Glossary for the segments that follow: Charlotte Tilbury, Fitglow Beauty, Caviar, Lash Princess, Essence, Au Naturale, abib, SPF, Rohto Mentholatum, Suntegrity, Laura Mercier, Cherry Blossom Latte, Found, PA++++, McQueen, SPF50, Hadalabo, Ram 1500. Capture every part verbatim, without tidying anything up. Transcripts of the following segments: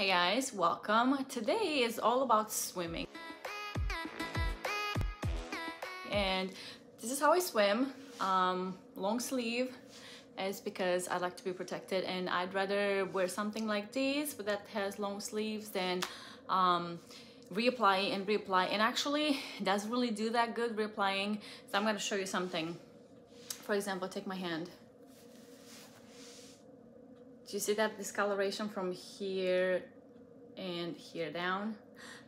Hey guys, welcome. Today is all about swimming. And this is how I swim, um, long sleeve. It's because I like to be protected and I'd rather wear something like this, but that has long sleeves than um, reapply and reapply. And actually, it doesn't really do that good reapplying. So I'm gonna show you something. For example, take my hand. Do you see that discoloration from here and here down?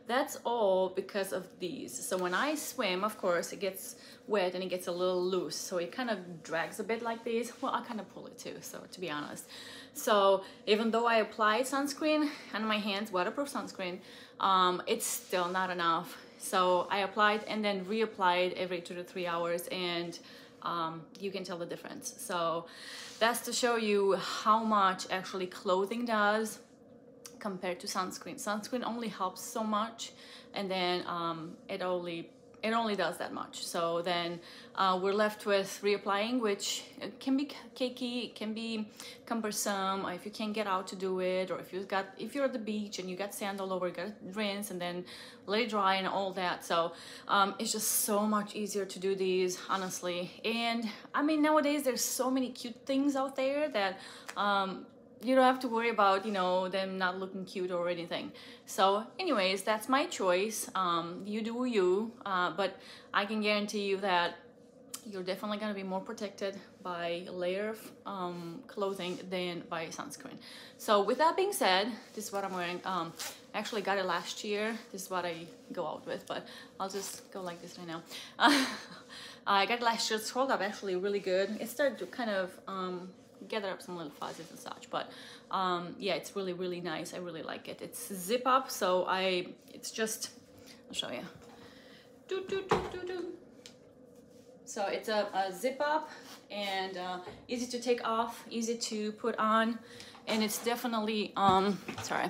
That's all because of these. So when I swim, of course, it gets wet and it gets a little loose. So it kind of drags a bit like this. Well, I kind of pull it too, so to be honest. So even though I applied sunscreen on my hands, waterproof sunscreen, um, it's still not enough. So I applied and then reapplied every two to three hours and Um, you can tell the difference. So that's to show you how much actually clothing does compared to sunscreen. Sunscreen only helps so much, and then um, it only it only does that much. So then uh, we're left with reapplying, which can be cakey, can be cumbersome if you can't get out to do it, or if you got if you're at the beach and you got sand all over, you gotta rinse and then let it dry and all that. So um, it's just so much easier to do these, honestly. And I mean, nowadays there's so many cute things out there that um, you don't have to worry about, you know, them not looking cute or anything. So anyways, that's my choice. Um, you do you, uh, but I can guarantee you that you're definitely gonna be more protected by layer of um, clothing than by sunscreen. So with that being said, this is what I'm wearing. Um, I actually got it last year. This is what I go out with, but I'll just go like this right now. Uh, I got it last year. It's rolled up actually really good. It started to kind of, um, gather up some little fuzzes and such, but um yeah, it's really really nice. I really like it. It's zip up, so I it's just I'll show you. Do, do, do, do, do. So it's a, a zip up and uh, easy to take off, easy to put on, and it's definitely um sorry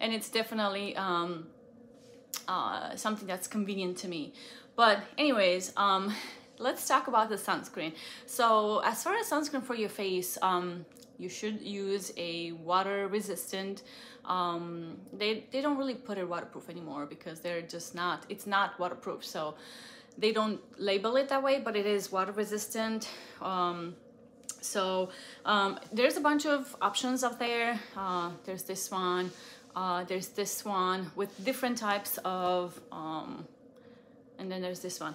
and it's definitely um uh something that's convenient to me. But anyways, um let's talk about the sunscreen. So as far as sunscreen for your face, um, you should use a water resistant. Um, they, they don't really put it waterproof anymore because they're just not, it's not waterproof. So they don't label it that way, but it is water resistant. Um, so um, there's a bunch of options out there. Uh, there's this one, uh, there's this one with different types of, um, and then there's this one.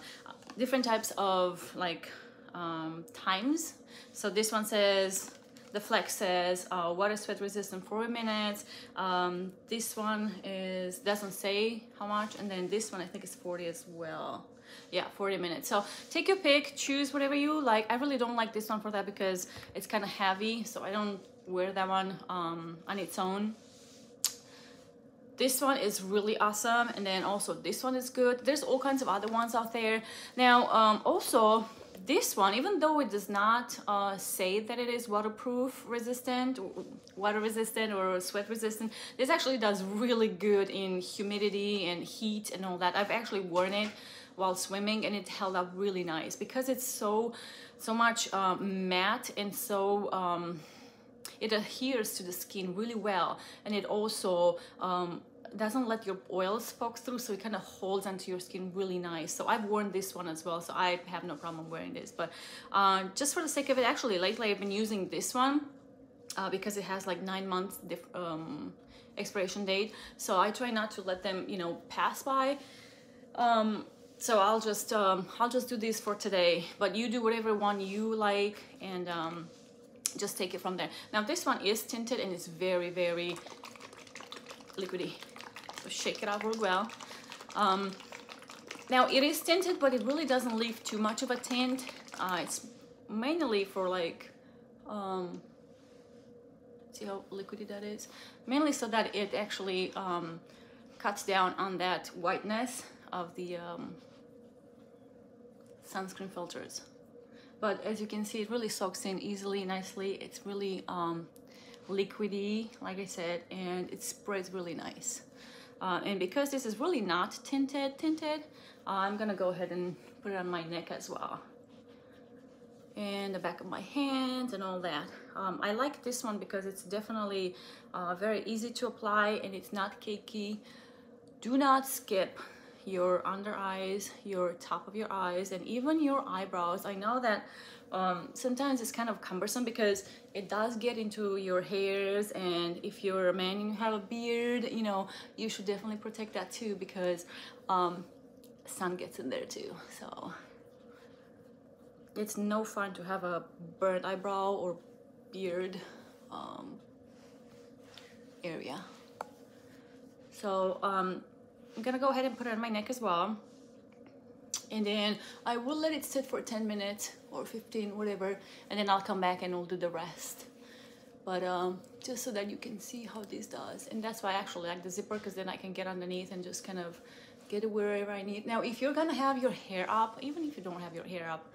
Different types of like um, times. So this one says, the Flex says uh, water sweat resistant forty minutes. Um, this one is doesn't say how much, and then this one I think is forty as well. Yeah, forty minutes. So take your pick, choose whatever you like. I really don't like this one for that because it's kind of heavy, so I don't wear that one um, on its own. This one is really awesome, and then also this one is good. There's all kinds of other ones out there. Now, um, also this one, even though it does not uh, say that it is waterproof resistant, water resistant or sweat resistant, this actually does really good in humidity and heat and all that. I've actually worn it while swimming and it held up really nice because it's so, so much uh, matte and so... Um, it adheres to the skin really well, and it also um, doesn't let your oil spout through, so it kind of holds onto your skin really nice. So I've worn this one as well, so I have no problem wearing this. But uh, just for the sake of it, actually lately I've been using this one uh, because it has like nine months diff um, expiration date, so I try not to let them, you know, pass by. Um, so I'll just um, I'll just do this for today, but you do whatever one you like and um, just take it from there. Now this one is tinted and it's very very liquidy, so shake it out real well. Um, now it is tinted, but it really doesn't leave too much of a tint. Uh, it's mainly for like um, see how liquidy that is, mainly so that it actually um, cuts down on that whiteness of the um, sunscreen filters. But as you can see, it really soaks in easily, nicely. It's really um, liquidy, like I said, and it spreads really nice. Uh, and because this is really not tinted, tinted, uh, I'm gonna go ahead and put it on my neck as well. and the back of my hands and all that. Um, I like this one because it's definitely uh, very easy to apply and it's not cakey. Do not skip your under eyes, your top of your eyes, and even your eyebrows. I know that um, sometimes it's kind of cumbersome because it does get into your hairs, and if you're a man and you have a beard, you know, you should definitely protect that too, because um, sun gets in there too. So it's no fun to have a burnt eyebrow or beard um, area. So um, I'm gonna go ahead and put it on my neck as well, and then I will let it sit for ten minutes or fifteen, whatever, and then I'll come back and we'll do the rest. But um, just so that you can see how this does. And that's why I actually like the zipper, because then I can get underneath and just kind of get it wherever I need. Now if you're gonna have your hair up, even if you don't have your hair up,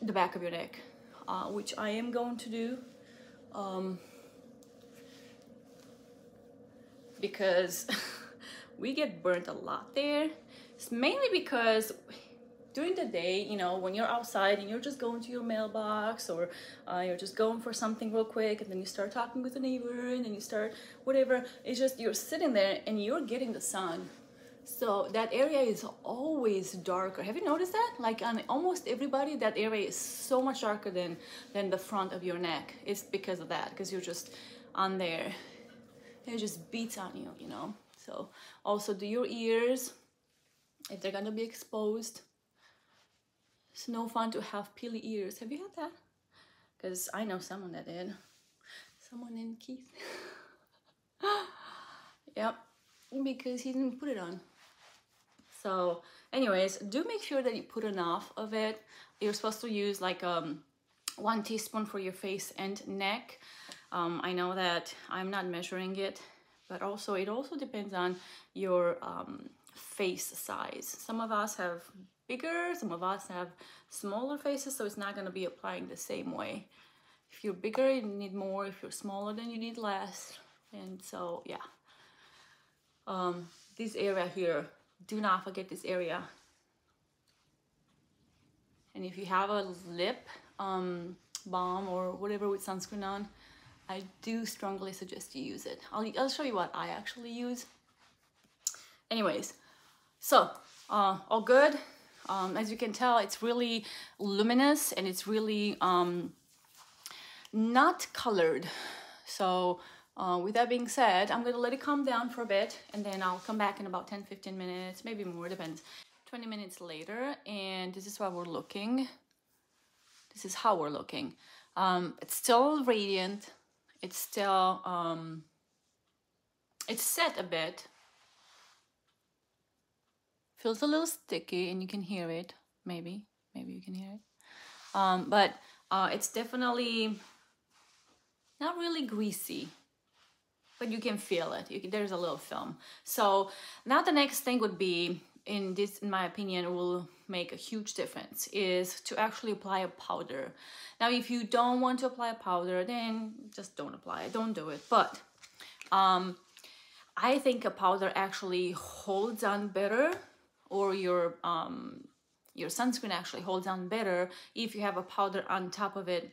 the back of your neck, uh, which I am going to do, um, because we get burnt a lot there. It's mainly because during the day, you know, when you're outside and you're just going to your mailbox, or uh, you're just going for something real quick, and then you start talking with the neighbor, and then you start whatever, it's just you're sitting there and you're getting the sun. So that area is always darker. Have you noticed that? Like on almost everybody, that area is so much darker than, than the front of your neck. It's because of that, because you're just on there. It just beats on you, you know? So also do your ears if they're gonna be exposed. It's no fun to have peely ears. Have you had that? Because I know someone that did. Someone in Keith. Yep, because he didn't put it on. So anyways, do make sure that you put enough of it. You're supposed to use like um, one teaspoon for your face and neck. Um, I know that I'm not measuring it, but also it also depends on your um, face size. Some of us have bigger, some of us have smaller faces, so it's not going to be applying the same way. If you're bigger, you need more. If you're smaller, then you need less. And so, yeah. Um, this area here, do not forget this area. And if you have a lip um, balm or whatever with sunscreen on, I do strongly suggest you use it. I'll, I'll show you what I actually use. Anyways, so uh, all good. Um, as you can tell, it's really luminous and it's really um, not colored. So uh, with that being said, I'm gonna let it calm down for a bit, and then I'll come back in about ten, fifteen minutes, maybe more, depends. twenty minutes later, and this is what we're looking. This is how we're looking. Um, it's still radiant. It's still, um, it's set a bit. Feels a little sticky, and you can hear it. Maybe, maybe you can hear it. Um, but uh, it's definitely not really greasy, but you can feel it. You can, there's a little film. So now the next thing would be, in this, in my opinion, will make a huge difference, is to actually apply a powder. Now, if you don't want to apply a powder, then just don't apply it, don't do it. But um, I think a powder actually holds on better, or your, um, your sunscreen actually holds on better if you have a powder on top of it.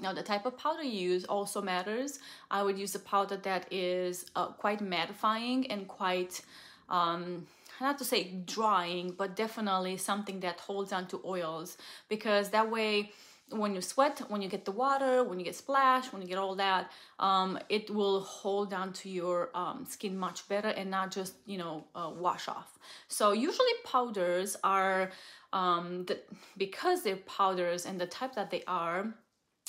Now, the type of powder you use also matters. I would use a powder that is uh, quite mattifying and quite, um, not to say drying, but definitely something that holds on to oils, because that way when you sweat, when you get the water, when you get splashed, when you get all that, um, it will hold on to your um, skin much better and not just, you know, uh, wash off. So usually powders are, um, the, because they're powders and the type that they are,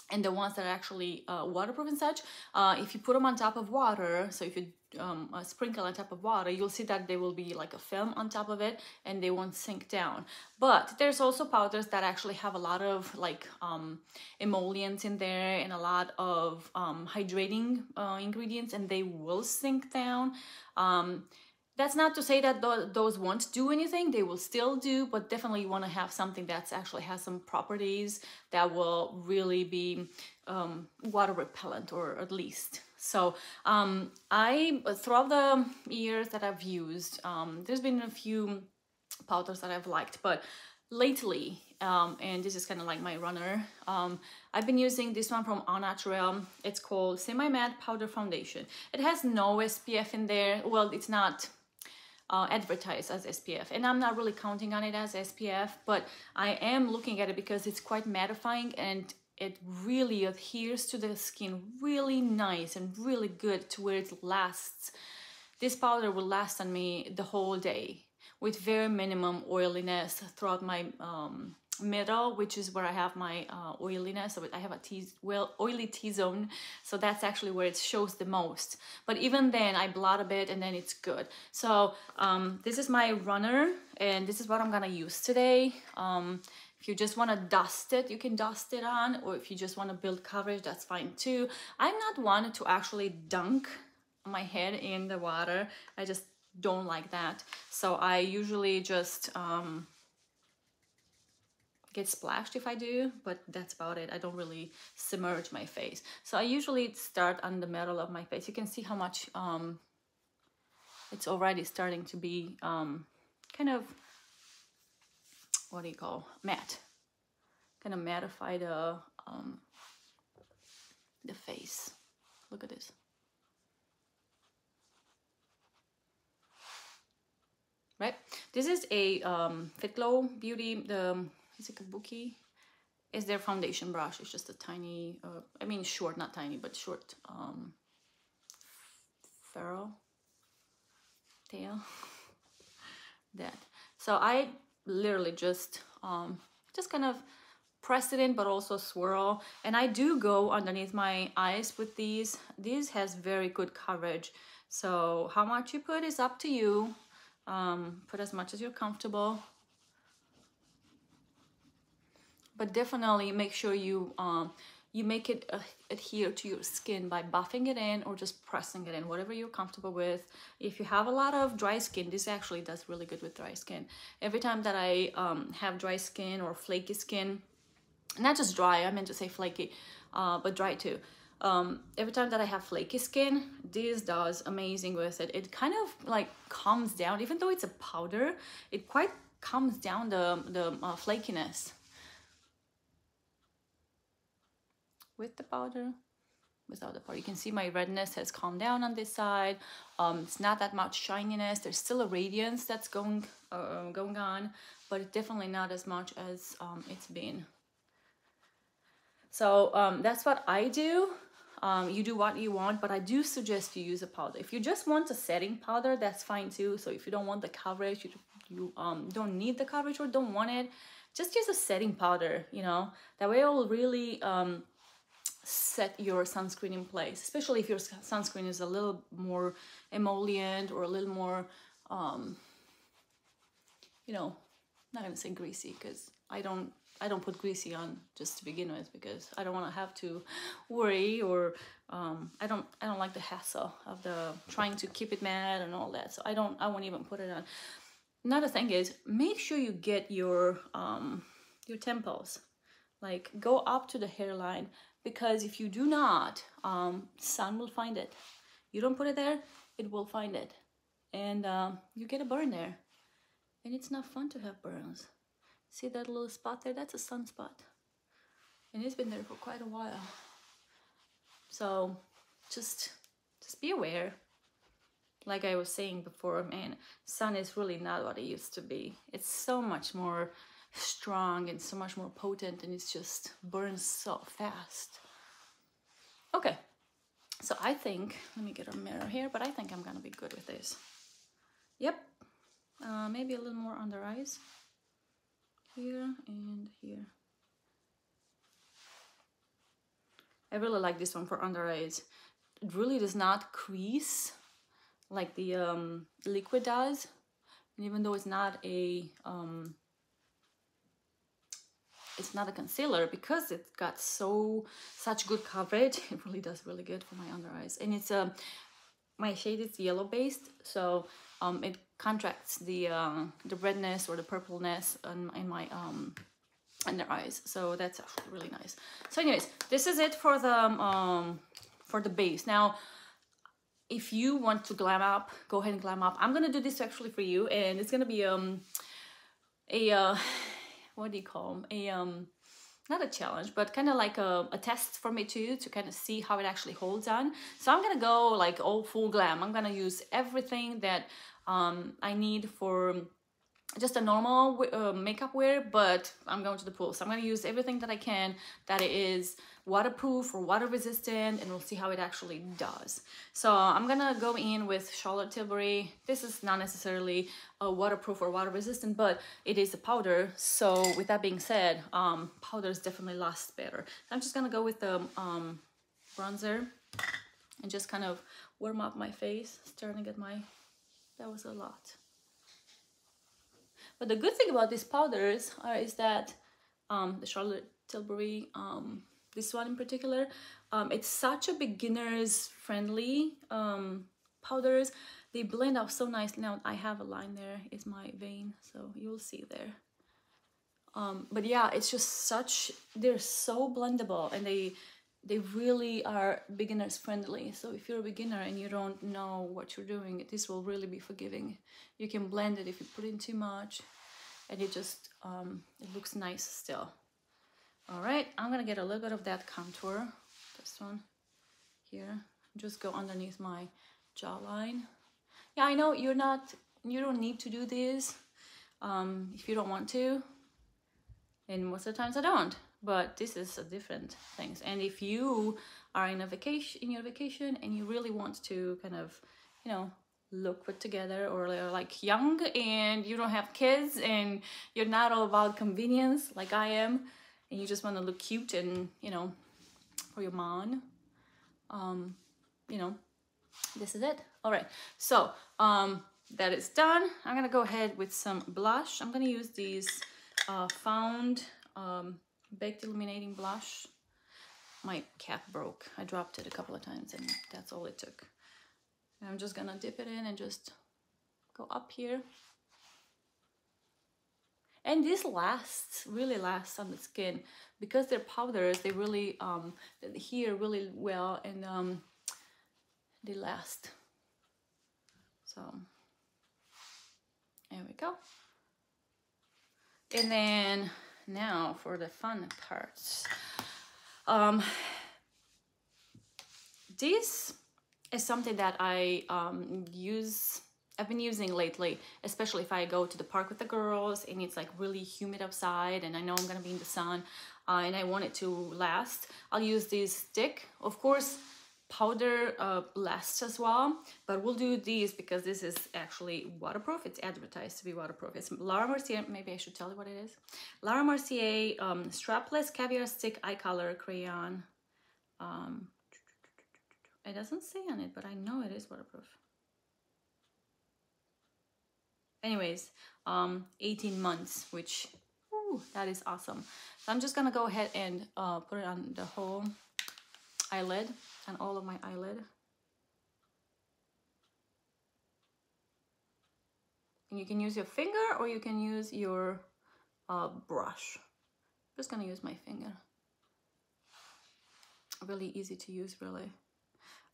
and the ones that are actually uh, waterproof and such, uh, if you put them on top of water, so if you um, uh, sprinkle on top of water, you'll see that there will be like a film on top of it and they won't sink down. But there's also powders that actually have a lot of like um, emollients in there and a lot of um, hydrating uh, ingredients, and they will sink down. Um, That's not to say that th those won't do anything, they will still do, but definitely you want to have something that's actually has some properties that will really be um, water repellent, or at least. So um, I, throughout the years that I've used, um, there's been a few powders that I've liked, but lately, um, and this is kind of like my runner, um, I've been using this one from Au Naturale. It's called Semi-Matte Powder Foundation. It has no S P F in there. Well, it's not uh, advertised as S P F, and I'm not really counting on it as S P F, but I am looking at it because it's quite mattifying and it really adheres to the skin really nice and really good to where it lasts. This powder will last on me the whole day with very minimum oiliness throughout my um, middle, which is where I have my uh, oiliness. So I have a T, well, oily T-zone, so that's actually where it shows the most. But even then, I blot a bit and then it's good. So um, this is my runner, and this is what I'm gonna use today. Um, If you just want to dust it, you can dust it on, or if you just want to build coverage, that's fine too. I'm not one to actually dunk my head in the water. I just don't like that. So I usually just um, get splashed if I do, but that's about it. I don't really submerge my face. So I usually start on the middle of my face. You can see how much um, it's already starting to be um, kind of... what do you call matte? Kind of mattify the um, the face. Look at this, right? This is a um, Fitglow Beauty. The is it Kabuki? Is their foundation brush? It's just a tiny. Uh, I mean, short, not tiny, but short. Um, ferrule tail. That. So I. Literally just um just kind of press it in, but also swirl. And I do go underneath my eyes with these. These has very good coverage, so how much you put is up to you. Um put as much as you're comfortable, but definitely make sure you um you make it uh, adhere to your skin by buffing it in or just pressing it in, whatever you're comfortable with. If you have a lot of dry skin, this actually does really good with dry skin. Every time that I um, have dry skin or flaky skin, not just dry, I meant to say flaky, uh, but dry too. Um, every time that I have flaky skin, this does amazing with it. It kind of like calms down, even though it's a powder, it quite calms down the, the uh, flakiness. With the powder, without the powder. You can see my redness has calmed down on this side. Um, it's not that much shininess. There's still a radiance that's going uh, going on, but definitely not as much as um, it's been. So um, that's what I do. Um, you do what you want, but I do suggest you use a powder. If you just want a setting powder, that's fine too. So if you don't want the coverage, you, you um, don't need the coverage or don't want it, just use a setting powder, you know? That way it will really... Um, set your sunscreen in place, especially if your sunscreen is a little more emollient or a little more, um, you know, I'm not gonna say greasy, because I don't I don't put greasy on just to begin with, because I don't want to have to worry, or um, I don't I don't like the hassle of the trying to keep it matte and all that. So I don't I won't even put it on. Another thing is, make sure you get your um, your temples, like go up to the hairline. Because if you do not, um, sun will find it. You don't put it there, it will find it. And um, you get a burn there. And it's not fun to have burns. See that little spot there? That's a sunspot. And it's been there for quite a while. So just, just be aware. Like I was saying before, man, sun is really not what it used to be. It's so much more... strong and so much more potent, and it's just burns so fast. Okay, so I think, let me get a mirror here, but I think I'm gonna be good with this. Yep, uh, maybe a little more on the eyes here and here. I really like this one for under eyes. It really does not crease like the um, liquid does, and even though it's not a um, it's not a concealer, because it's got so such good coverage, it really does really good for my under eyes. And it's a um, my shade is yellow based, so um it contracts the uh, the redness or the purpleness on, in my um under eyes, so that's actually really nice. So anyways, this is it for the um for the base. Now if you want to glam up, go ahead and glam up. I'm gonna do this actually for you, and it's gonna be um a uh what do you call them? A um, not a challenge, but kind of like a, a test for me too, to kind of see how it actually holds on. So I'm gonna go like all full glam. I'm gonna use everything that um, I need for just a normal uh, makeup wear, but I'm going to the pool. So I'm gonna use everything that I can that is waterproof or water resistant, and we'll see how it actually does. So I'm gonna go in with Charlotte Tilbury. This is not necessarily a waterproof or water resistant, but it is a powder. So with that being said, um, powders definitely last better. I'm just gonna go with the um, bronzer and just kind of warm up my face, starting at my, that was a lot. But the good thing about these powders are is that um, the Charlotte Tilbury, um, this one in particular, um, it's such a beginners friendly um, powders. They blend out so nicely. Now I have a line there, is my vein, so you'll see there. Um, but yeah, it's just such, they're so blendable, and they they really are beginners friendly. So if you're a beginner and you don't know what you're doing, this will really be forgiving. You can blend it if you put in too much, and it just um, it looks nice still. All right, I'm gonna get a little bit of that contour, this one here, just go underneath my jawline. Yeah, I know you're not, you don't need to do this um, if you don't want to, and most of the times I don't. But this is a different thing. And if you are in a vacation, in your vacation, and you really want to kind of, you know, look put together, or like young and you don't have kids and you're not all about convenience like I am, and you just want to look cute and, you know, for your mom, um, you know, this is it. All right. So um, that is done. I'm going to go ahead with some blush. I'm going to use these uh, found... Um, Baked Illuminating Blush. My cap broke. I dropped it a couple of times, and that's all it took. And I'm just gonna dip it in and just go up here. And this lasts, really lasts on the skin. Because they're powders, they really um, they adhere really well, and um, they last. So, there we go. And then... now for the fun parts. Um, this is something that I um, use, I've been using lately, especially if I go to the park with the girls and it's like really humid outside and I know I'm gonna be in the sun uh, and I want it to last. I'll use this stick. Of course, powder uh, lasts as well, but we'll do these because this is actually waterproof. It's advertised to be waterproof. It's Laura Mercier, maybe I should tell you what it is. Laura Mercier um, strapless caviar stick eye color crayon. Um, it doesn't say on it, but I know it is waterproof. Anyways, um, eighteen months, which, ooh, that is awesome. So I'm just gonna go ahead and uh, put it on the whole eyelid and all of my eyelid, and you can use your finger or you can use your uh, brush. I'm just gonna use my finger. Really easy to use, really.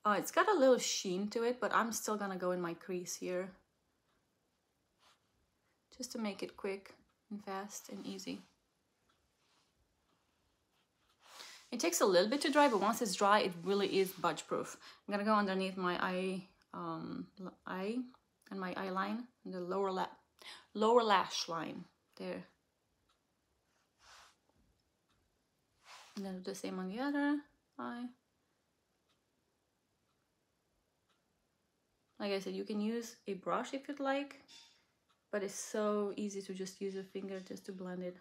Uh, it's got a little sheen to it, but I'm still gonna go in my crease here just to make it quick and fast and easy. It takes a little bit to dry, but once it's dry, it really is budge proof. I'm gonna go underneath my eye, um, eye and my eye line, and the lower lap, lower lash line there. And then do the same on the other eye. Like I said, you can use a brush if you'd like, but it's so easy to just use a finger just to blend it.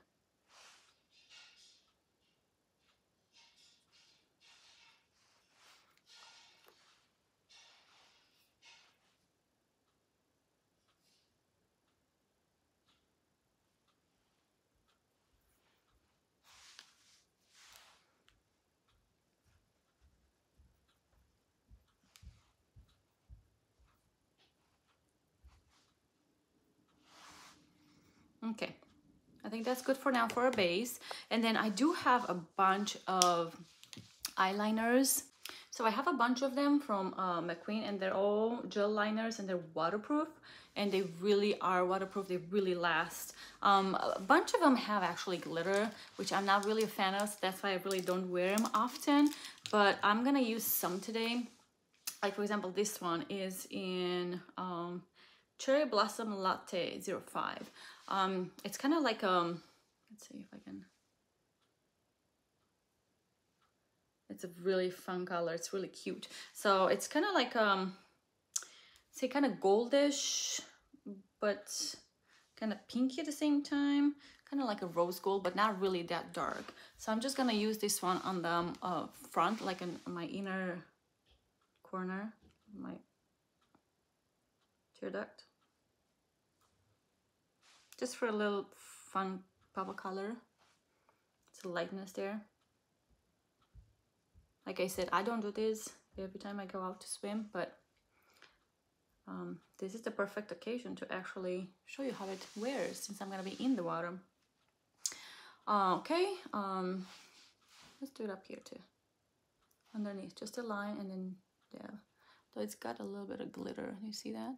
Okay, I think that's good for now for a base. And then I do have a bunch of eyeliners. So I have a bunch of them from uh, McQueen, and they're all gel liners and they're waterproof, and they really are waterproof. They really last. Um, a bunch of them have actually glitter, which I'm not really a fan of, so that's why I really don't wear them often, but I'm gonna use some today. Like, for example, this one is in um, Cherry Blossom Latte zero five. Um, it's kind of like, um, let's see if I can. It's a really fun color. It's really cute. So it's kind of like, um, say, kind of goldish, but kind of pinky at the same time. Kind of like a rose gold, but not really that dark. So I'm just gonna use this one on the uh, front, like in my inner corner, my tear duct, just for a little fun pop of color. It's a lightness there. Like I said, I don't do this every time I go out to swim, but um, this is the perfect occasion to actually show you how it wears, since I'm gonna be in the water. Uh, okay, um, let's do it up here too. Underneath, just a line, and then, yeah. So it's got a little bit of glitter. You see that?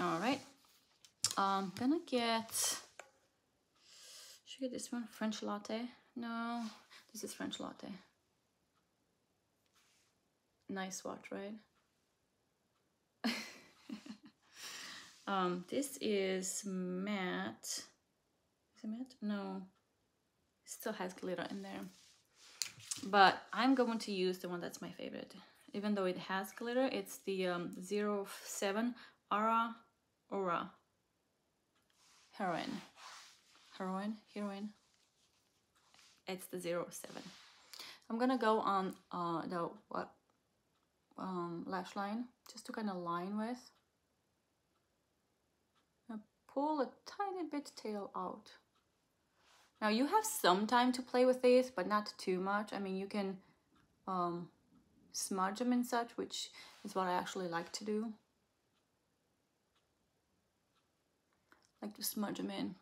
All right, I'm gonna get, should I get this one? French latte? No, this is French latte. Nice swatch, right? um, this is matte. Is it matte? No, it still has glitter in there. But I'm going to use the one that's my favorite. Even though it has glitter, it's the um, zero seven Aura. Aura heroin heroin heroin it's the zero seven. I'm gonna go on uh the what um lash line, just to kind of line with, and pull a tiny bit tail out. Now you have some time to play with these, but not too much. I mean, you can um smudge them and such, which is what I actually like to do. Like to smudge them in.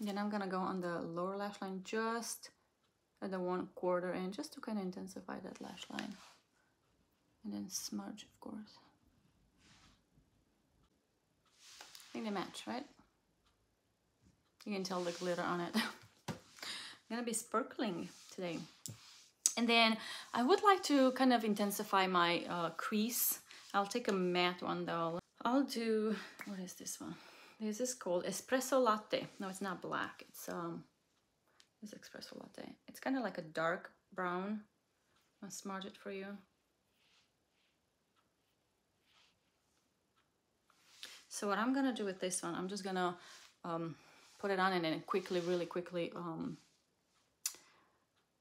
Then I'm gonna go on the lower lash line, just at the one quarter and just to kind of intensify that lash line, and then smudge, of course. I think they match, right? You can tell the glitter on it. I'm gonna be sparkling today. And then I would like to kind of intensify my uh, crease. I'll take a matte one though. I'll do, what is this one? This is called Espresso Latte. No, it's not black. It's um, it's Espresso Latte. It's kind of like a dark brown. I'll smudge it for you. So what I'm gonna do with this one, I'm just gonna um, put it on and then quickly, really quickly, um,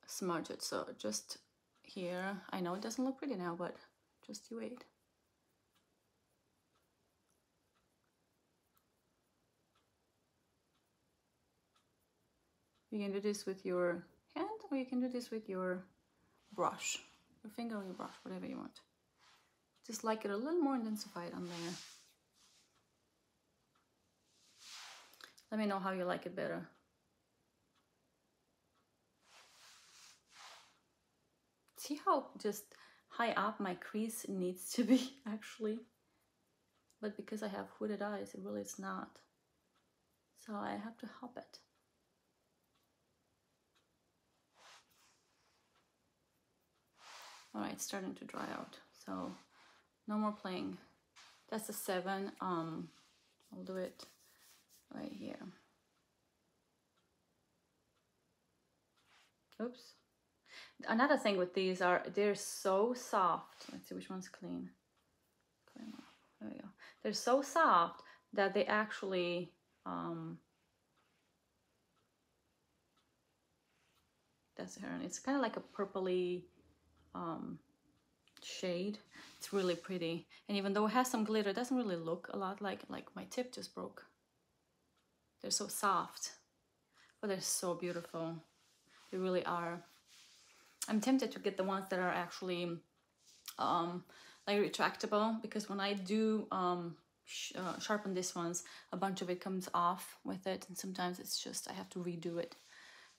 smudge it. So just here, I know it doesn't look pretty now, but just you wait. You can do this with your hand, or you can do this with your brush, your finger or your brush, whatever you want. Just like it a little more intensified on there. Let me know how you like it better. See how just high up my crease needs to be, actually. But because I have hooded eyes, it really is not. So I have to hop it. All right, it's starting to dry out. So no more playing. That's a seven. Um, I'll do it right here. Oops. Another thing with these are they're so soft. Let's see which one's clean. Clean off. There we go. They're so soft that they actually um that's her, and it's kind of like a purpley um shade. It's really pretty, and even though it has some glitter, it doesn't really look a lot like like my tip just broke. They're so soft, but they're so beautiful. They really are. I'm tempted to get the ones that are actually um, like retractable, because when I do um, sh uh, sharpen these ones, a bunch of it comes off with it, and sometimes it's just I have to redo it.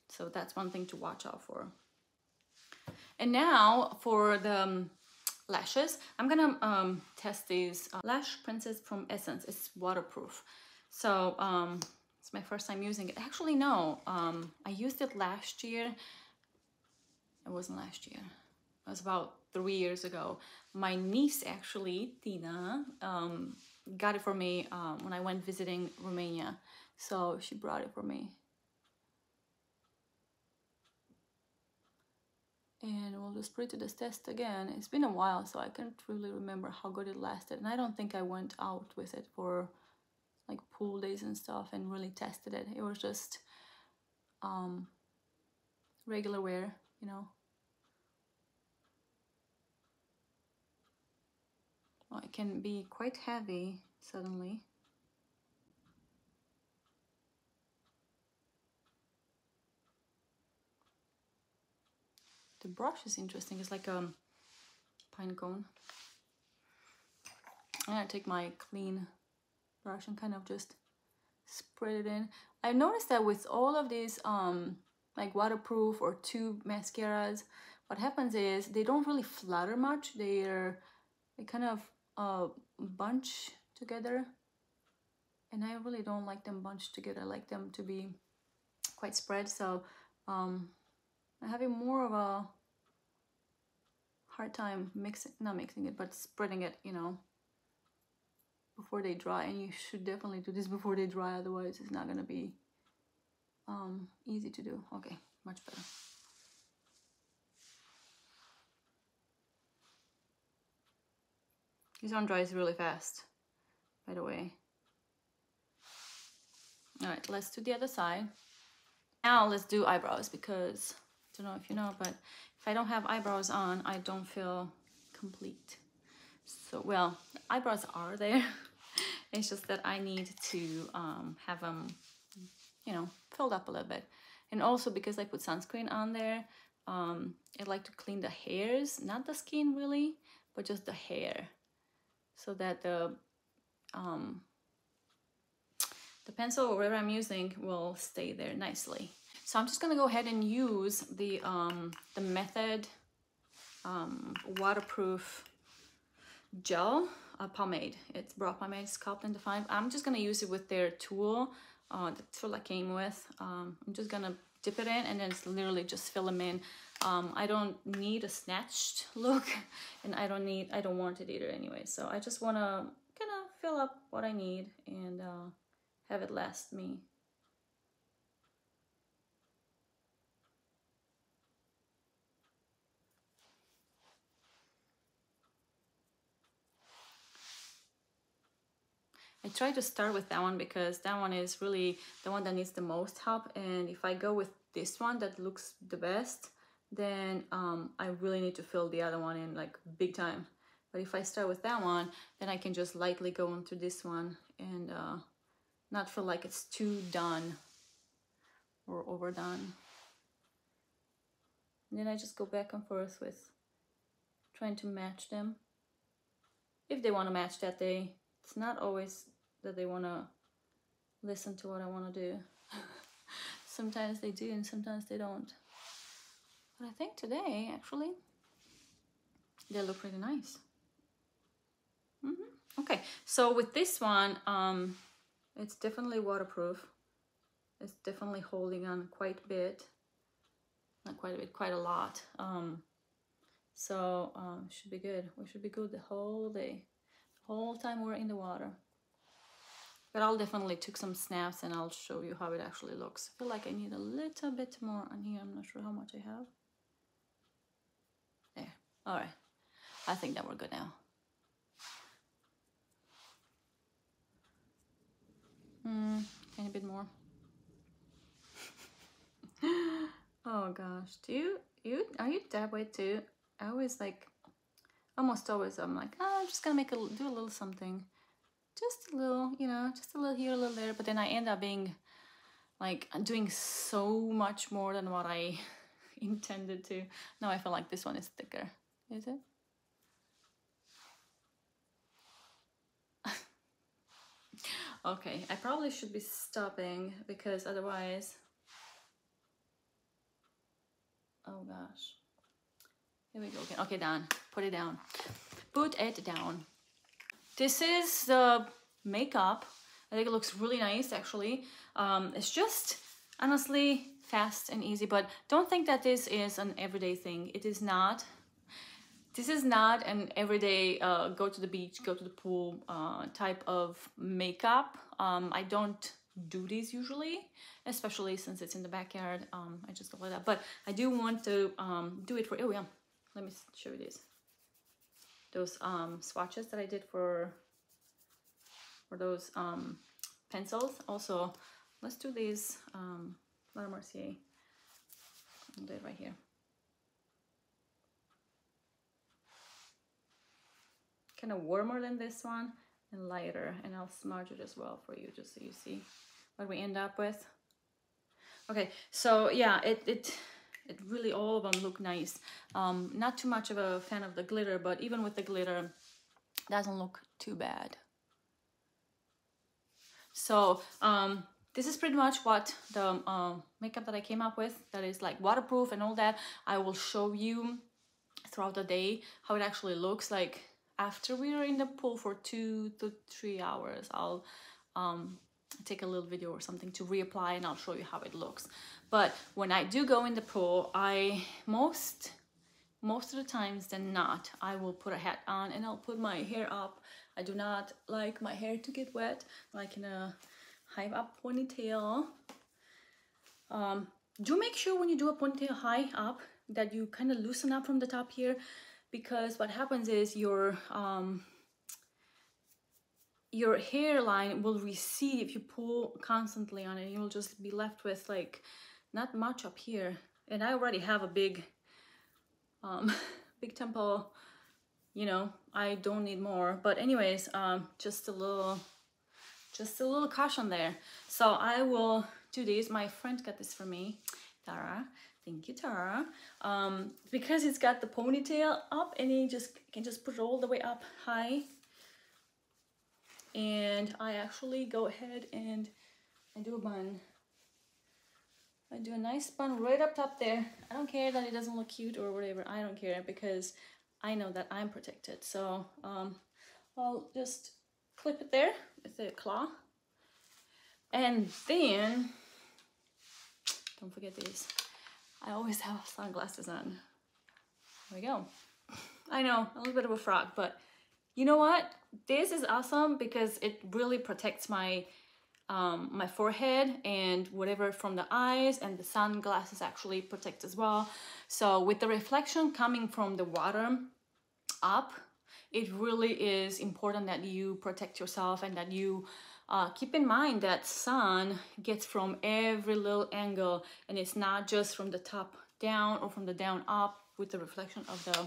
So that's one thing to watch out for. And now for the um, lashes, I'm gonna um, test these uh, Lash Princess from Essence. It's waterproof, so um, it's my first time using it. Actually, no, um, I used it last year. It wasn't last year. It was about three years ago. My niece, actually, Tina, um, got it for me um, when I went visiting Romania. So she brought it for me. And we'll just put it to this test again. It's been a while, so I can't really remember how good it lasted. And I don't think I went out with it for like pool days and stuff and really tested it. It was just um, regular wear, you know. Well, it can be quite heavy suddenly. The brush is interesting. It's like a pine cone. I'm gonna take my clean brush and kind of just spread it in. I noticed that with all of these um, like waterproof or tube mascaras, what happens is they don't really flutter much. They're they kind of uh, bunch together, and I really don't like them bunched together. I like them to be quite spread. So um, I'm having more of a hard time mixing, not mixing it, but spreading it, you know, before they dry. And you should definitely do this before they dry, otherwise it's not gonna be um, easy to do. Okay, much better. This one dries really fast, by the way. All right, let's do the other side. Now let's do eyebrows, because I don't know if you know, but if I don't have eyebrows on, I don't feel complete. So, well, eyebrows are there. It's just that I need to um, have them, you know, filled up a little bit. And also because I put sunscreen on there, um, I like to clean the hairs, not the skin really, but just the hair, so that the, um, the pencil or whatever I'm using will stay there nicely. So I'm just gonna go ahead and use the, um, the McQueen um, waterproof gel uh, pomade. It's brow pomade, Sculpt and Define. I'm just gonna use it with their tool, uh, the tool I came with. Um, I'm just gonna dip it in and then it's literally just fill them in. Um, I don't need a snatched look, and I don't need, I don't want it either anyway. So I just wanna kind of fill up what I need and uh, have it last me. I try to start with that one because that one is really the one that needs the most help, and if I go with this one that looks the best, then um, I really need to fill the other one in like big time. But if I start with that one, then I can just lightly go into this one and uh, not feel like it's too done or overdone. And then I just go back and forth with trying to match them. If they want to match that day, it's not always that they want to listen to what I want to do. Sometimes they do and sometimes they don't. But I think today, actually, they look pretty nice. Mm-hmm. Okay, so with this one, um, it's definitely waterproof. It's definitely holding on quite a bit. Not quite a bit, quite a lot. Um, so um, should be good. We should be good the whole day. Whole time we're in the water. But I'll definitely take some snaps and I'll show you how it actually looks. I feel like I need a little bit more on here. I'm not sure how much I have. There, all right. I think that we're good now. Hmm, a bit more. Oh gosh, do you, you, are you that way too? I always like, almost always I'm like, oh, I'm just gonna make a, do a little something. Just a little, you know, just a little here, a little there. But then I end up being like, doing so much more than what I intended to. No, I feel like this one is thicker. Is it? Okay, I probably should be stopping because otherwise... Oh gosh. Here we go again. Okay, done. Put it down. Put it down. This is the makeup. I think it looks really nice, actually. Um, it's just, honestly, fast and easy, but don't think that this is an everyday thing. It is not. This is not an everyday uh, go to the beach, go to the pool uh, type of makeup. Um, I don't do these usually, especially since it's in the backyard. Um, I just go like that, but I do want to um, do it for, oh yeah, let me show you this. Those um, swatches that I did for, for those um, pencils. Also, let's do these um, Laura Mercier. I'll do it right here. Kind of warmer than this one and lighter, and I'll smudge it as well for you just so you see what we end up with. Okay, so yeah, it it it really, all of them look nice. Um not too much of a fan of the glitter, but even with the glitter it doesn't look too bad. So um this is pretty much what the uh, makeup that I came up with, that is like waterproof and all that. I will show you throughout the day how it actually looks like after we are in the pool for two to three hours. I'll um, take a little video or something to reapply and I'll show you how it looks. But when I do go in the pool, I most, most of the times than not, I will put a hat on and I'll put my hair up. I do not like my hair to get wet, like in a high up ponytail. Um, do make sure when you do a ponytail high up that you kind of loosen up from the top here, because what happens is your um, your hairline will recede if you pull constantly on it. You'll just be left with like not much up here. And I already have a big um, big temple, you know, I don't need more. But anyways, um, just a little just a little caution there. So I will do this. My friend got this for me, Tara. Thank you, Tara. Um, because it's got the ponytail up and you just can just put it all the way up high. And I actually go ahead and I do a bun. I do a nice bun right up top there. I don't care that it doesn't look cute or whatever. I don't care because I know that I'm protected. So um, I'll just clip it there with the claw. And then, don't forget these. I always have sunglasses on. There we go. I know, a little bit of a frog, but you know what? This is awesome because it really protects my um, my forehead and whatever from the eyes, and the sunglasses actually protect as well. So with the reflection coming from the water up, it really is important that you protect yourself and that you Uh, keep in mind that sun gets from every little angle, and it's not just from the top down or from the down up with the reflection of the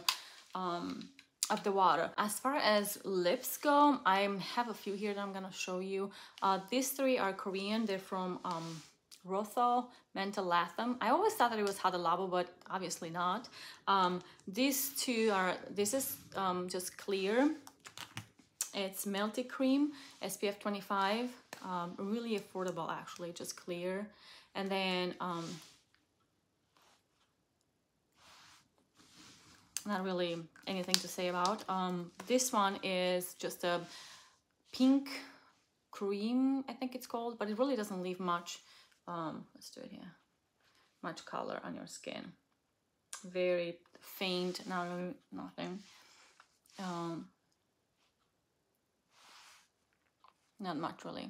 um, of the water. As far as lips go, I have a few here that I'm gonna show you. Uh, these three are Korean. They're from um, Rohto Mentholatum. I always thought that it was Hadalabo, but obviously not. Um, these two are. This is um, just clear. It's Melty Cream, S P F twenty-five, um, really affordable actually, just clear. And then, um, not really anything to say about. Um, this one is just a pink cream, I think it's called, but it really doesn't leave much, um, let's do it here, much color on your skin. Very faint, not really, nothing. Um, Not much really.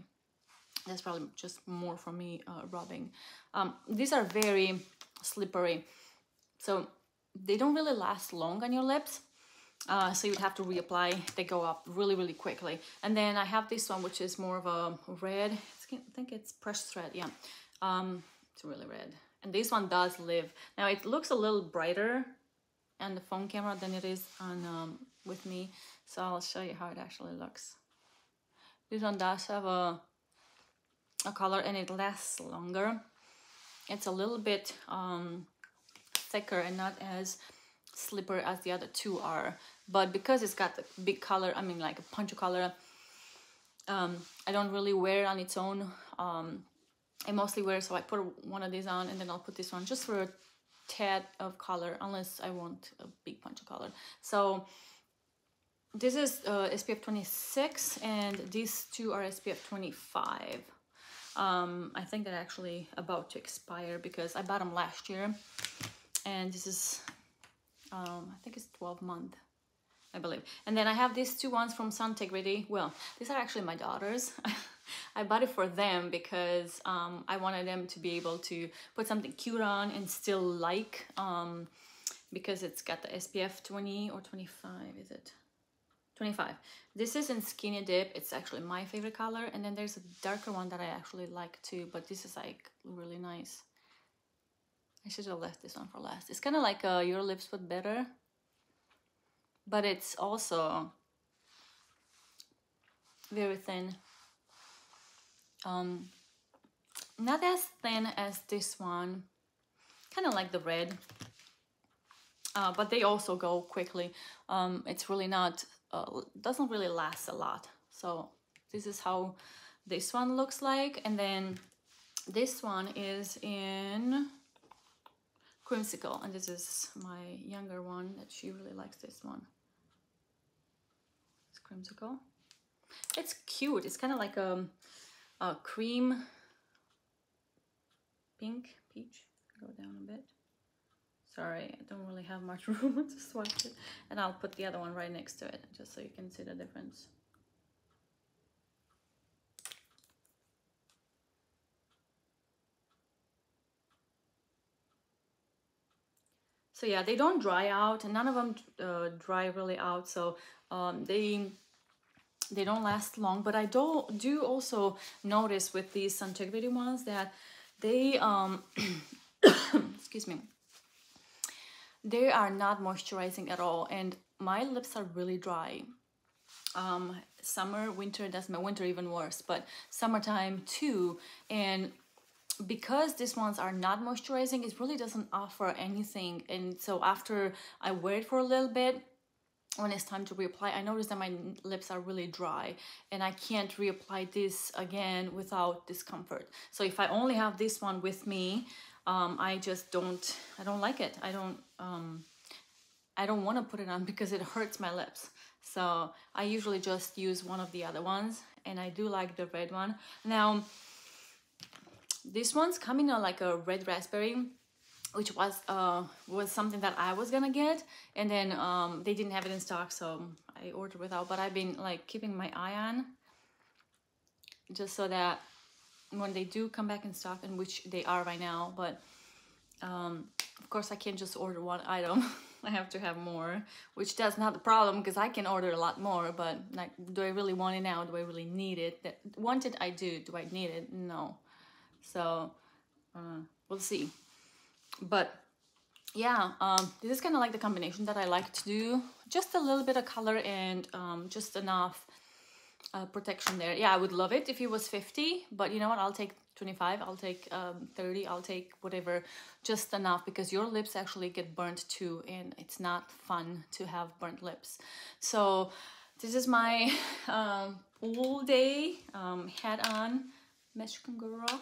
That's probably just more for me uh, rubbing. Um, these are very slippery, so they don't really last long on your lips. Uh, so you'd have to reapply. They go up really, really quickly. And then I have this one, which is more of a red. I think it's Precious Red. Yeah, um, it's really red. And this one does live. Now it looks a little brighter on the phone camera than it is on um, with me. So I'll show you how it actually looks. This one does have a, a color and it lasts longer. It's a little bit um, thicker and not as slippery as the other two are. But because it's got a big color, I mean like a punch of color, um, I don't really wear it on its own. Um, I mostly wear it, so I put one of these on and then I'll put this on just for a tad of color, unless I want a big punch of color. So this is uh, S P F twenty-six and these two are S P F twenty-five. Um, I think they're actually about to expire because I bought them last year, and this is, um, I think it's twelve month, I believe. And then I have these two ones from Suntegrity. Well, these are actually my daughter's. I bought it for them because um, I wanted them to be able to put something cute on and still like, um, because it's got the S P F twenty or twenty-five, is it? twenty-five. This is in Skinny Dip. It's actually my favorite color. And then there's a darker one that I actually like too, but this is like really nice. I should have left this one for last. It's kind of like uh, Your Lips But Better, but it's also very thin. Um, not as thin as this one, kind of like the red, uh, but they also go quickly. Um, it's really not... Uh, doesn't really last a lot. So this is how this one looks like, and then this one is in Creamsicle, and this is my younger one that she really likes. This one, it's Creamsicle. It's cute. It's kind of like a, a cream pink peach. Go down a bit. Sorry, I don't really have much room to swatch it. And I'll put the other one right next to it, just so you can see the difference. So yeah, they don't dry out. None of them uh, dry really out, so um, they they don't last long. But I do, do also notice with these Suntegrity ones that they, um, excuse me, they are not moisturizing at all, and my lips are really dry. Um, summer, winter, that's my winter even worse, but summertime too. And because these ones are not moisturizing, it really doesn't offer anything. And so after I wear it for a little bit, when it's time to reapply, I notice that my lips are really dry and I can't reapply this again without discomfort. So if I only have this one with me, Um, I just don't, I don't like it. I don't, um, I don't want to put it on because it hurts my lips. So I usually just use one of the other ones, and I do like the red one. Now, this one's coming on like a red raspberry, which was, uh, was something that I was gonna get. And then um, they didn't have it in stock, so I ordered without, but I've been like keeping my eye on just so that when they do come back in stock, and which they are right now, but um, of course I can't just order one item. I have to have more, which that's not the problem because I can order a lot more, but like, do I really want it now? Do I really need it? That, want it, I do. Do I need it? No. So uh, we'll see. But yeah, um, this is kind of like the combination that I like to do. Just a little bit of color and um, just enough Uh, protection there. Yeah, I would love it if it was fifty, but you know what, I'll take twenty-five, I'll take um, thirty, I'll take whatever, just enough, because your lips actually get burnt too, and it's not fun to have burnt lips. So this is my um, all day um, hat on, Mexican girl,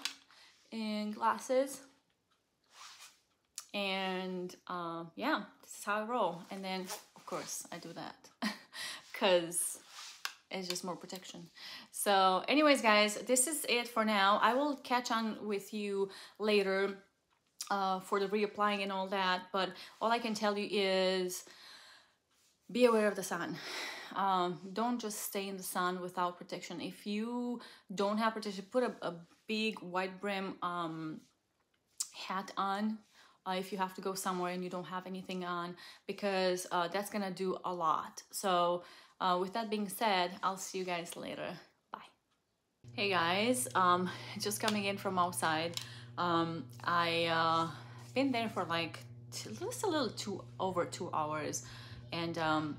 and glasses, and uh, yeah, this is how I roll. And then of course I do that because it's just more protection. So anyways, guys, this is it for now. I will catch on with you later uh, for the reapplying and all that, but all I can tell you is be aware of the sun. Um, don't just stay in the sun without protection. If you don't have protection, put a, a big wide brim um, hat on uh, if you have to go somewhere and you don't have anything on, because uh, that's gonna do a lot. So Uh, with that being said, I'll see you guys later. Bye. Hey guys, um, just coming in from outside. Um, I uh, been there for like just a little two over two hours, and um,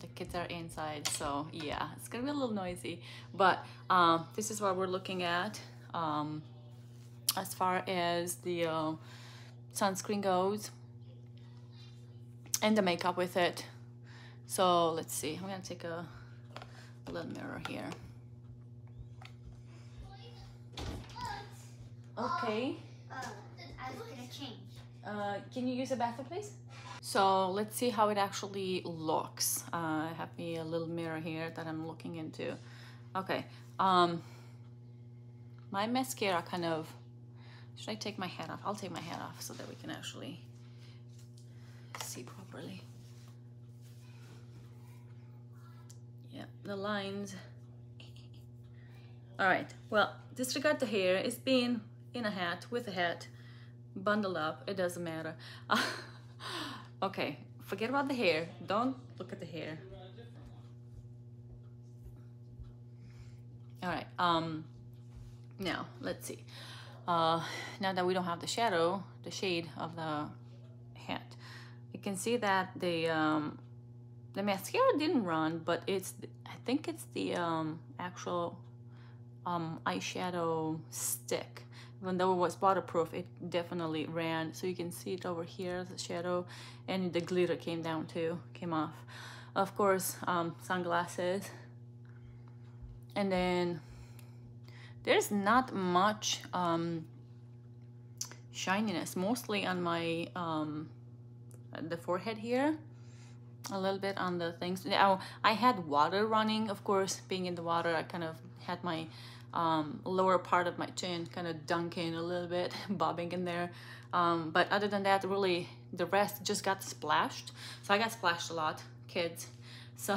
the kids are inside, so yeah, it's gonna be a little noisy. But um, this is what we're looking at um, as far as the uh, sunscreen goes and the makeup with it. So let's see, I'm gonna take a little mirror here. Okay. Uh, I was gonna change. Uh, can you use a bathroom, please? So let's see how it actually looks. Uh, I have me a little mirror here that I'm looking into. Okay. Um, my mascara kind of... Should I take my hat off? I'll take my hat off so that we can actually see properly. Yeah, the lines. All right. Well, disregard the hair. It's been in a hat, with a hat. Bundle up, it doesn't matter. Uh, okay, forget about the hair. Don't look at the hair. All right, um, now let's see. Uh, now that we don't have the shadow, the shade of the hat, you can see that the um, the mascara didn't run, but it's, I think it's the um, actual um, eyeshadow stick. Even though it was waterproof, it definitely ran. So you can see it over here, the shadow, and the glitter came down too, came off. Of course, um, sunglasses. And then there's not much um, shininess, mostly on my, um, the forehead here, a little bit on the things. Now, I had water running, of course, being in the water, I kind of had my, Um, lower part of my chin kind of dunking a little bit, bobbing in there, um, but other than that, really the rest just got splashed. So I got splashed a lot, kids, so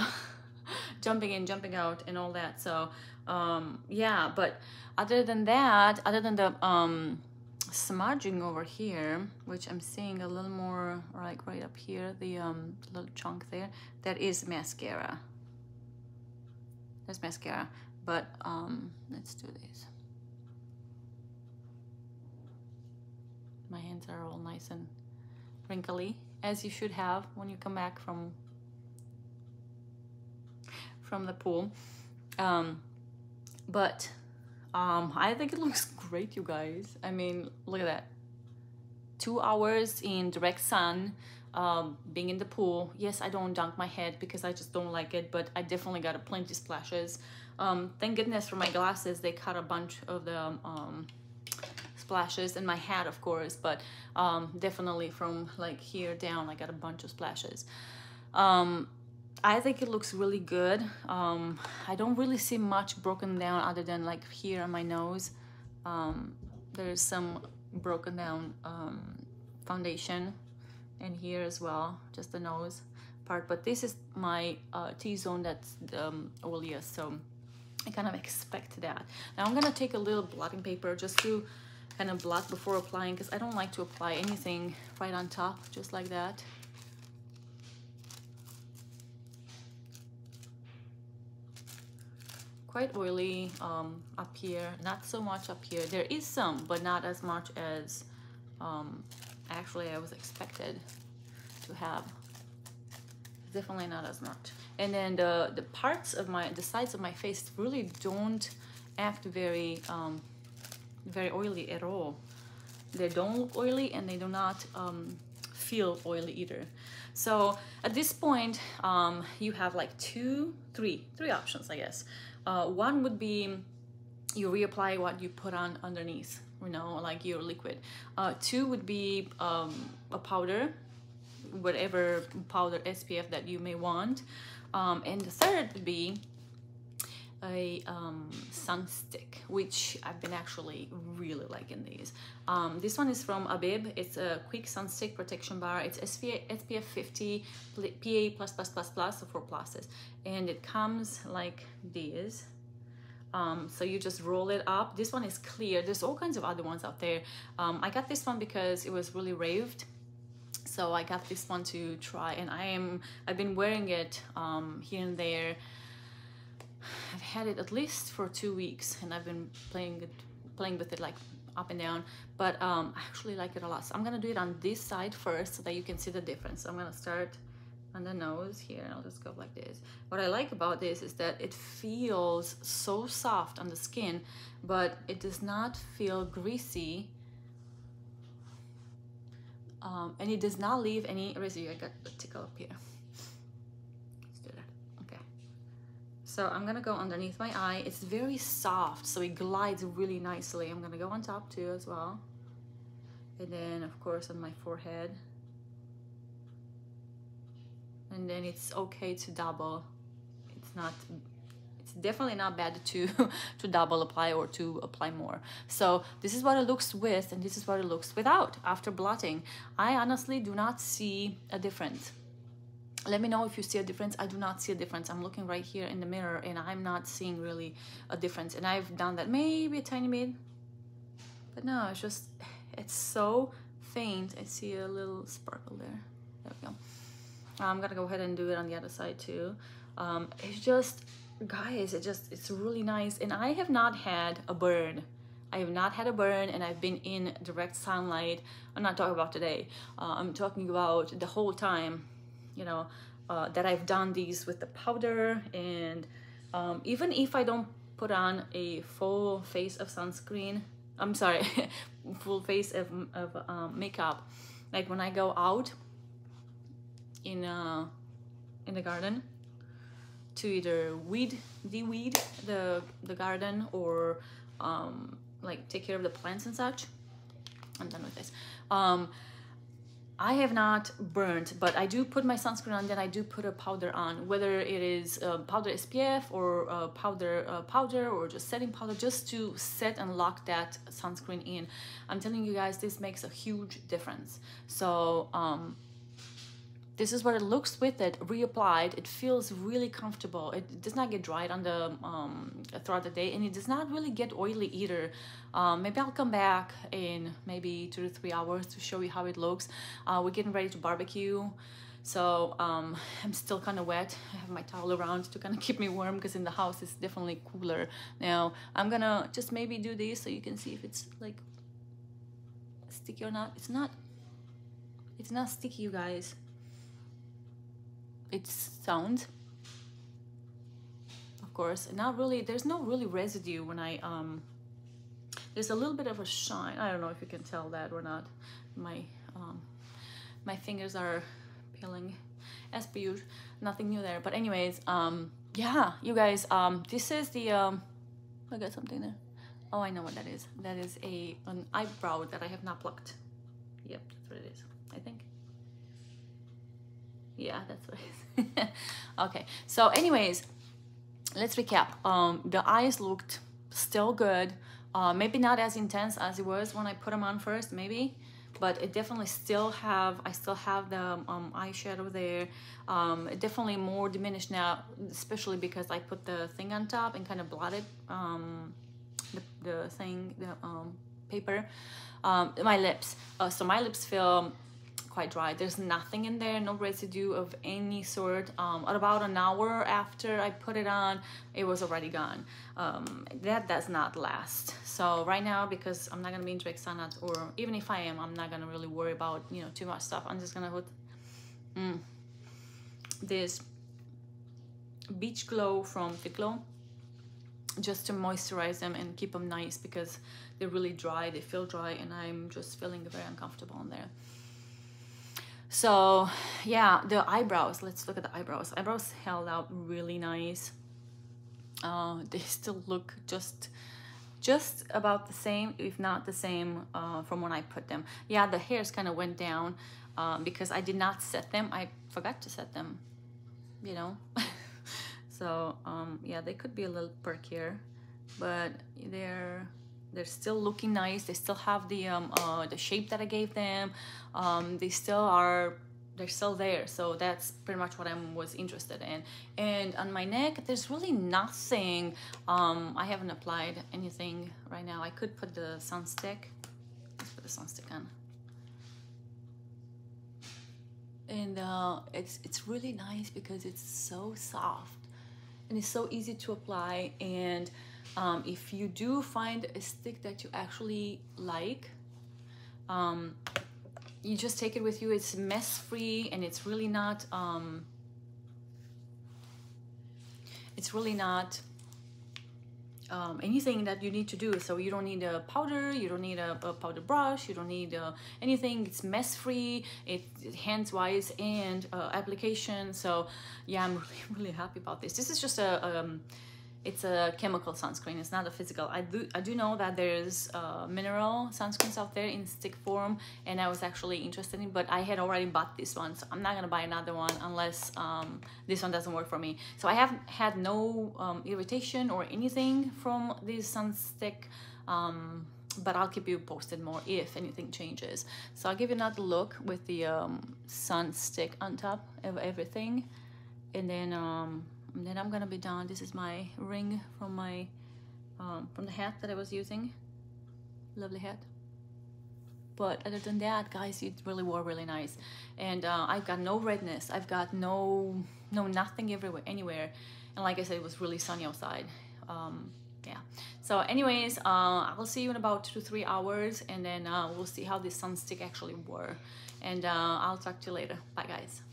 jumping in, jumping out and all that. So um, yeah, but other than that, other than the um, smudging over here, which I'm seeing a little more like right up here, the um, little chunk there, that is mascara. That's mascara. But um, let's do this. My hands are all nice and wrinkly, as you should have when you come back from from the pool. Um, but um, I think it looks great, you guys. I mean, look at that. Two hours in direct sun, um, being in the pool. Yes, I don't dunk my head because I just don't like it, but I definitely got a plenty of splashes. Um, thank goodness for my glasses, they cut a bunch of the um, splashes, and my hat, of course, but um, definitely from like here down, I got a bunch of splashes. Um, I think it looks really good. Um, I don't really see much broken down other than like here on my nose. Um, there's some broken down um, foundation, and here as well, just the nose part. But this is my uh, T-zone that's um, oiliest, so I kind of expect that. Now I'm gonna take a little blotting paper just to kind of blot before applying, because I don't like to apply anything right on top, just like that. Quite oily um, up here, not so much up here. There is some, but not as much as um, actually I was expected to have. Definitely not as much. And then the, the parts of my, the sides of my face really don't act very, um, very oily at all. They don't look oily, and they do not um, feel oily either. So at this point, um, you have like two, three, three options, I guess. Uh, one would be you reapply what you put on underneath, you know, like your liquid. Uh, two would be um, a powder, whatever powder S P F that you may want, um, and the third would be a um, sun stick, which I've been actually really liking these. Um, this one is from Abib. It's a quick sun stick protection bar. It's S P F fifty, P A plus plus plus plus, so four pluses, and it comes like this. Um, so you just roll it up. This one is clear. There's all kinds of other ones out there. Um, I got this one because it was really raved. So I got this one to try, and I am, I've been wearing it um, here and there. I've had it at least for two weeks, and I've been playing it, playing with it like up and down, but um, I actually like it a lot. So I'm gonna do it on this side first so that you can see the difference. So I'm gonna start on the nose here, and I'll just go like this. What I like about this is that it feels so soft on the skin, but it does not feel greasy. um, and it does not leave any residue. I got a tickle up here. Let's do that. Okay. So I'm gonna go underneath my eye. It's very soft, so it glides really nicely. I'm gonna go on top too as well. And then of course on my forehead. And then it's okay to double. It's not, it's definitely not bad to to double apply or to apply more. So this is what it looks with, and this is what it looks without after blotting. I honestly do not see a difference. Let me know if you see a difference. I do not see a difference. I'm looking right here in the mirror and I'm not seeing really a difference. And I've done that maybe a tiny bit, but no, it's just, it's so faint. I see a little sparkle there. There we go. I'm gonna go ahead and do it on the other side too. Um, it's just, guys, it just, it's really nice. And I have not had a burn. I have not had a burn, and I've been in direct sunlight. I'm not talking about today. Uh, I'm talking about the whole time, you know, uh, that I've done these with the powder. And um, even if I don't put on a full face of sunscreen, I'm sorry, full face of, of um, makeup, like when I go out in uh in the garden to either weed the weed the the garden or um like take care of the plants and such, I'm done with this. um I have not burnt, but I do put my sunscreen on, then I do put a powder on, whether it is uh, powder S P F or uh, powder uh, powder or just setting powder, just to set and lock that sunscreen in. I'm telling you guys, this makes a huge difference. So um this is what it looks with it, reapplied. It feels really comfortable. It does not get dried on the um, throughout the day, and it does not really get oily either. Um, maybe I'll come back in maybe two to three hours to show you how it looks. Uh, we're getting ready to barbecue, so um, I'm still kind of wet. I have my towel around to kind of keep me warm because in the house it's definitely cooler now. I'm gonna just maybe do this so you can see if it's like sticky or not. It's not. It's not sticky, you guys. It's sound, of course, not really, there's no really residue when I, um, there's a little bit of a shine. I don't know if you can tell that or not. My, um, my fingers are peeling as per usual, nothing new there. But anyways, um, yeah, you guys, um, this is the, um, I got something there. Oh, I know what that is. That is a, an eyebrow that I have not plucked. Yep, that's what it is, I think. Yeah, that's what it is. Okay, so anyways, let's recap. Um, the eyes looked still good. Uh, maybe not as intense as it was when I put them on first, maybe, but it definitely still have, I still have the um, eyeshadow there. Um, definitely more diminished now, especially because I put the thing on top and kind of blotted um, the, the thing, the um, paper, um, my lips. Uh, so my lips feel quite dry. There's nothing in there, no residue of any sort. Um, at about an hour after I put it on, it was already gone. Um, that does not last. So right now, because I'm not gonna be in direct sun, or even if I am, I'm not gonna really worry about, you know, too much stuff. I'm just gonna put mm, this Beach Glow from Fitglow just to moisturize them and keep them nice, because they're really dry, they feel dry, and I'm just feeling very uncomfortable in there. So yeah, the eyebrows, let's look at the eyebrows. Eyebrows held out really nice. Uh, they still look just just about the same, if not the same, uh, from when I put them. Yeah, the hairs kind of went down uh, because I did not set them. I forgot to set them, you know. So um, yeah, they could be a little perkier, but they're... they're still looking nice. They still have the um, uh, the shape that I gave them. Um, they still are, they're still there. So that's pretty much what I was interested in. And on my neck, there's really nothing. Um, I haven't applied anything right now. I could put the sunstick. Let's put the sunstick on. And uh, it's it's really nice because it's so soft and it's so easy to apply. And Um, if you do find a stick that you actually like, um, you just take it with you. It's mess-free, and it's really not, um, it's really not um, anything that you need to do. So you don't need a powder, you don't need a, a powder brush, you don't need uh, anything. It's mess free, it's hands wise, and uh, application. So yeah, I'm really, really happy about this. This is just a um, it's a chemical sunscreen. It's not a physical. I do I do know that there's uh, mineral sunscreens out there in stick form, and I was actually interested in, but I had already bought this one, so I'm not gonna buy another one unless um, this one doesn't work for me. So I haven't had no um, irritation or anything from this sunstick, um, but I'll keep you posted more if anything changes. So I'll give you another look with the um, sunstick on top of everything, and then. Um, And then I'm gonna be done. This is my ring from my um, from the hat that I was using. Lovely hat. But other than that, guys, it really wore really nice. And uh, I've got no redness. I've got no no nothing everywhere anywhere. And like I said, it was really sunny outside. Um, yeah. So, anyways, uh, I will see you in about two to three hours, and then uh, we'll see how this sunstick actually wore. And uh, I'll talk to you later. Bye, guys.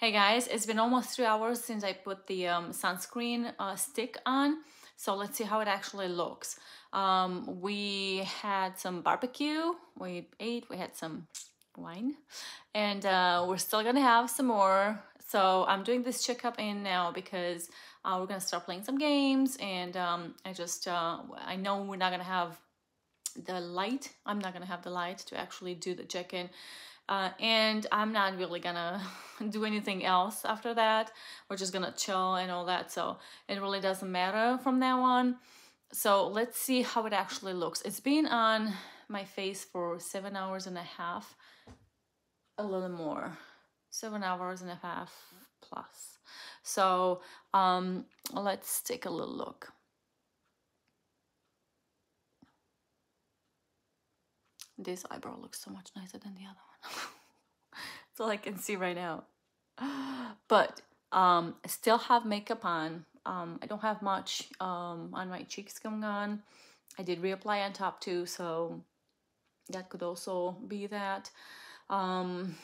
Hey guys, it's been almost three hours since I put the um, sunscreen uh, stick on, so let's see how it actually looks. Um, we had some barbecue, we ate, we had some wine, and uh, we're still gonna have some more. So I'm doing this checkup in now because uh, we're gonna start playing some games, and um, I just, uh, I know we're not gonna have the light, I'm not gonna have the light to actually do the check-in. Uh, and I'm not really gonna do anything else after that. We're just gonna chill and all that, so it really doesn't matter from now on. So let's see how it actually looks. It's been on my face for seven hours and a half, a little more, seven hours and a half plus. So um, let's take a little look. This eyebrow looks so much nicer than the other one. That's all I can see right now. But um, I still have makeup on. Um, I don't have much um, on my cheeks going on. I did reapply on top too, so that could also be that. Um,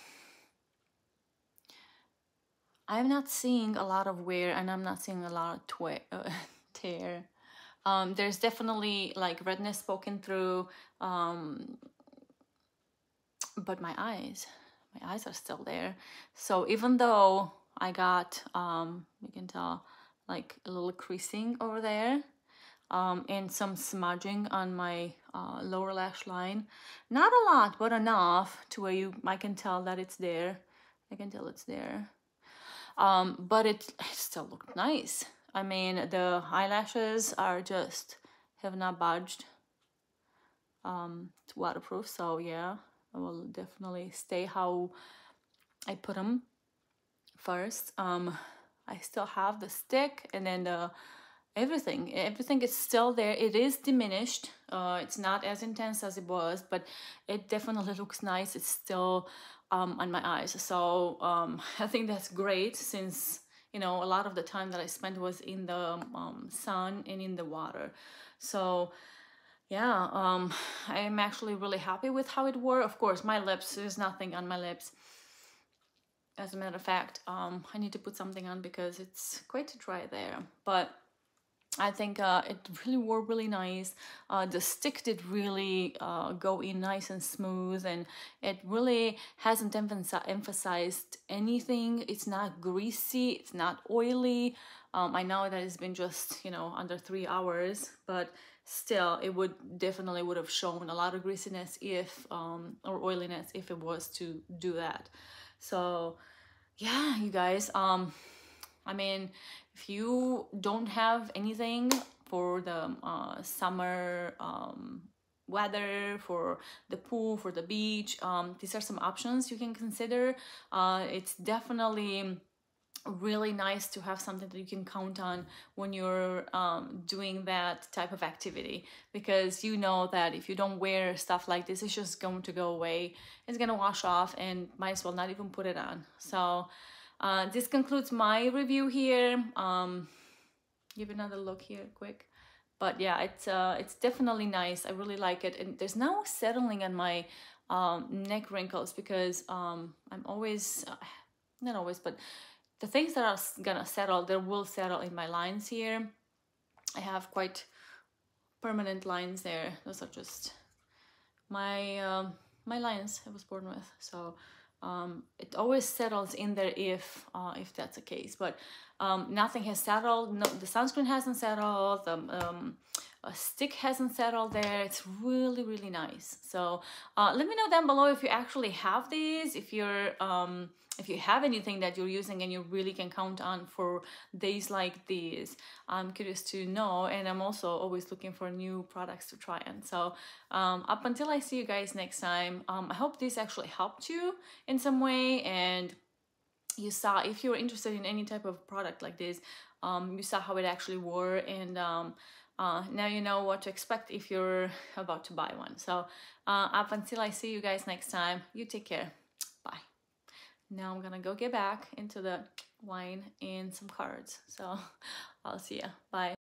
I'm not seeing a lot of wear, and I'm not seeing a lot of twi uh, tear. Um, there's definitely like redness poking through. Um, But my eyes, my eyes are still there. So even though I got, um, you can tell, like a little creasing over there, um, and some smudging on my uh, lower lash line. Not a lot, but enough to where you, I can tell that it's there. I can tell it's there. Um, but it, it still looked nice. I mean, the eyelashes are just, have not budged. Um, it's waterproof, so yeah. I will definitely stay how I put them first. Um, I still have the stick, and then the everything. Everything is still there. It is diminished. Uh, it's not as intense as it was, but it definitely looks nice. It's still um, on my eyes. So um, I think that's great, since, you know, a lot of the time that I spent was in the um, sun and in the water. So... yeah, um, I'm actually really happy with how it wore. Of course, my lips, there's nothing on my lips. As a matter of fact, um, I need to put something on because it's quite dry there. But I think uh, it really wore really nice. Uh, the stick did really uh, go in nice and smooth, and it really hasn't emphasized anything. It's not greasy, it's not oily. Um, I know that it's been just, you know, under three hours, but still, it would definitely would have shown a lot of greasiness if um, or oiliness if it was to do that. So, yeah, you guys. Um, I mean, if you don't have anything for the uh, summer um, weather, for the pool, for the beach, um, these are some options you can consider. Uh, it's definitely really nice to have something that you can count on when you're um, doing that type of activity, because you know that if you don't wear stuff like this, it's just going to go away. It's gonna wash off, and might as well not even put it on. So uh, this concludes my review here. Um, give another look here quick. But yeah, it's uh, it's definitely nice. I really like it, and there's no settling on my um, neck wrinkles, because um, I'm always uh, not always, but the things that are gonna settle, they will settle in my lines here. I have quite permanent lines there. Those are just my um, my lines I was born with. So um, it always settles in there if uh, if that's the case. But um, nothing has settled. No, the sunscreen hasn't settled. The um, a stick hasn't settled there. It's really, really nice. So uh, let me know down below if you actually have these, if you're um, if you have anything that you're using and you really can count on for days like these. I'm curious to know, and I'm also always looking for new products to try on. So um, up until I see you guys next time, um, I hope this actually helped you in some way, and you saw, if you're interested in any type of product like this, um, you saw how it actually wore, and um, Uh, now you know what to expect if you're about to buy one. So uh, up until I see you guys next time, you take care. Bye. Now I'm gonna go get back into the wine and some cards. So I'll see ya. Bye.